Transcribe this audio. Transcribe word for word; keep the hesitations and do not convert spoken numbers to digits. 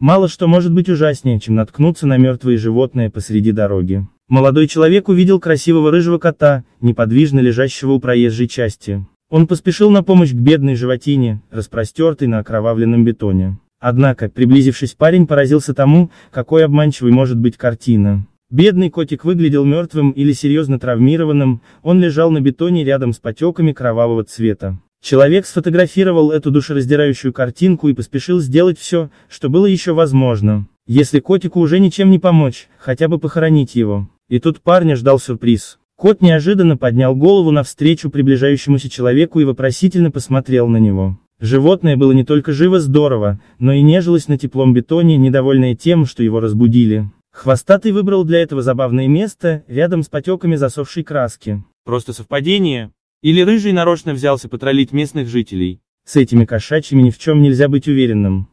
Мало что может быть ужаснее, чем наткнуться на мертвое животное посреди дороги. Молодой человек увидел красивого рыжего кота, неподвижно лежащего у проезжей части. Он поспешил на помощь к бедной животине, распростертой на окровавленном бетоне. Однако, приблизившись, парень поразился тому, какой обманчивой может быть картина. Бедный котик выглядел мертвым или серьезно травмированным, он лежал на бетоне рядом с потеками кровавого цвета. Человек сфотографировал эту душераздирающую картинку и поспешил сделать все, что было еще возможно. Если котику уже ничем не помочь, хотя бы похоронить его. И тут парня ждал сюрприз. Кот неожиданно поднял голову навстречу приближающемуся человеку и вопросительно посмотрел на него. Животное было не только живо-здорово, но и нежилось на теплом бетоне, недовольное тем, что его разбудили. Хвостатый выбрал для этого забавное место, рядом с потеками засохшей краски. Просто совпадение? Или рыжий нарочно взялся потроллить местных жителей? С этими кошачьими ни в чем нельзя быть уверенным.